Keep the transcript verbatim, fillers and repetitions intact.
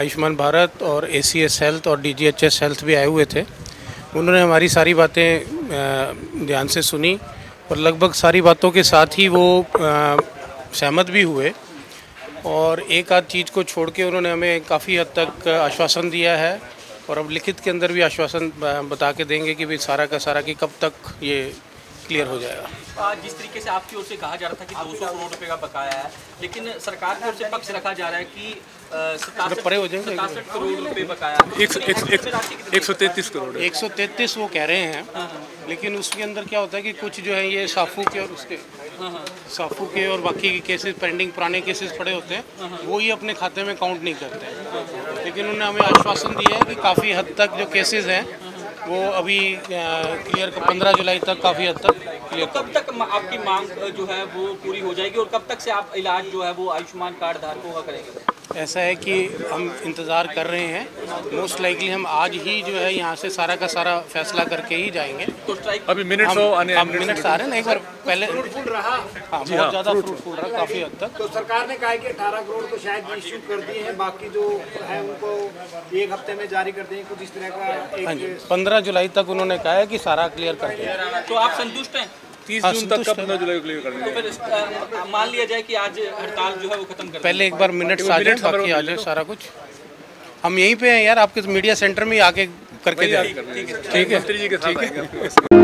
आयुष्मान भारत और ACS health और DGHS health भी आए हुए थे। उन्होंने हमारी सारी बातें ध्यान से सुनी और लगभग सारी बातों के साथ ही वो सहमत भी हुए और एक आध चीज़ को छोड़ के उन्होंने हमें काफ़ी हद तक आश्वासन दिया है और अब लिखित के अंदर भी आश्वासन बता के देंगे कि भाई सारा का सारा कि कब तक ये क्लियर हो जाएगा। जिस तरीके से आपकी ओर से कहा जा रहा था कि दो सौ करोड़ रुपए का बकाया है, लेकिन सरकार की ओर से पक्ष रखा जा रहा है कि सड़सठ करोड़ रुपए बकाया है, एक सौ तैंतीस करोड़ एक सौ तैंतीस वो कह रहे हैं। लेकिन उसके अंदर क्या होता है कि कुछ जो है ये साफू के और उसके साफू के और बाकी केसेस पेंडिंग पुराने केसेस पड़े होते हैं, वो ही अपने खाते में काउंट नहीं करते। लेकिन उन्होंने हमें आश्वासन दिया है कि काफ़ी हद तक जो केसेज हैं वो अभी क्लियर पंद्रह जुलाई तक काफ़ी हद तक क्लियर। कब तक आपकी मांग जो है वो पूरी हो जाएगी और कब तक से आप इलाज जो है वो आयुष्मान कार्ड धारकों का करेंगे? ऐसा है कि हम इंतज़ार कर रहे हैं, मोस्ट लाइकली हम आज ही जो है यहाँ से सारा का सारा फैसला करके ही जाएंगे। तो अभी मिनट्स हो आने आप मिनट्स आ रहे हैं ना, एक बार पहले फ्रूटफुल रहा। हाँ, बहुत ज़्यादा फ्रूटफुल रहा काफ़ी हद तक। तो सरकार ने कहा कि अठारह करोड़ तो शायद इश्यू कर दिए हैं, बाकी जो है उनको एक हफ्ते में जारी कर देंगे कुछ इस तरह का। हाँ जी, पंद्रह जुलाई तक उन्होंने कहा है कि सारा क्लियर कर दिया। तो आप संतुष्ट हैं? तीस जून तक का पंद्रह जुलाई को क्लियर करना है। मान लिया जाए कि आज हड़ताल जो है वो खत्म कर दें। पहले एक बार मिनट साझा बाकी आ जाए सारा कुछ। हम यहीं पे हैं यार, आपके मीडिया सेंटर में आके करके जाए। ठीक है, ठीक है।